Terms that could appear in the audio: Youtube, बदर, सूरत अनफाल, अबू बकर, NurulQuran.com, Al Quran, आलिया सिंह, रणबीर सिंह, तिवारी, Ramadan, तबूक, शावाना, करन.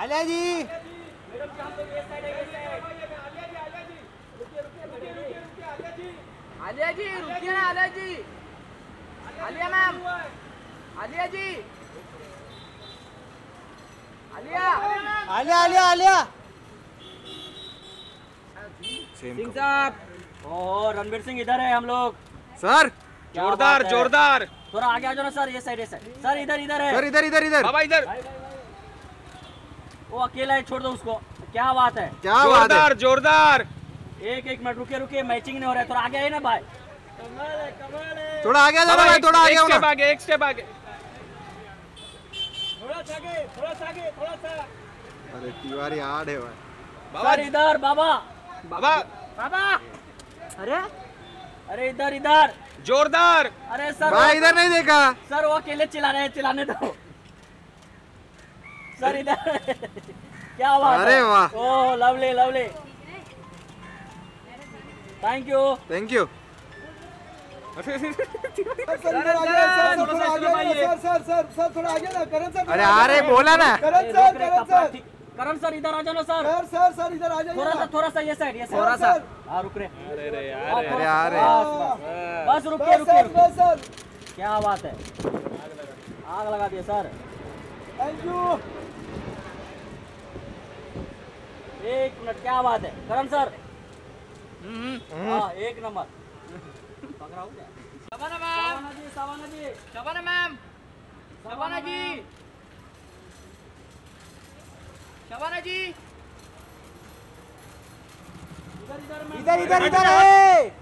आलिया जी रुकिए ना आलिया जी, आलिया मैम, आलिया जी, आलिया आलिया आलिया आलिया सिंह साहब और रणबीर सिंह इधर है हम लोग। सर जोरदार जोरदार, थोड़ा आगे आ जाओ ना सर, ये साइड है सर, इधर इधर है, इधर इधर इधर बाबा इधर। वो अकेला है, छोड़ दो उसको, क्या बात है, क्या बात है, जोरदार। एक एक मिनट रुके रुके, मैचिंग नहीं हो रहा है, थोड़ा आगे आए ना भाई, कमाल है, थोड़ा आगे आओ भाई, थोड़ा आगे आओ, आगे एक स्टेप आगे, थोड़ा सा आगे, थोड़ा सा। अरे तिवारी हार्ड है भाई। बाबा इधर, बाबा बाबा बाबा, अरे अरे इधर इधर जोरदार। अरे सर भाई इधर नहीं देखा सर, वो अकेले चिल्ला रहे हैं, चिल्लाने दो सर इधर। क्या बात, अरे वाह, oh lovely lovely, thank you thank you. अरे अरे बोला ना करन सर, इधर आ जाओ ना सर, इधर आ जाओ, थोड़ा सा ये साइड, हाँ रुक रहे। अरे अरे अरे बस रुकिए रुकिए सर, क्या बात है, आग लगा दिया सर, थैंक यू। एक मिनट, क्या बात है करन सर, हाँ एक number. शावाना ma'am, शावाना ma'am, शावाना ji इधर इधर है।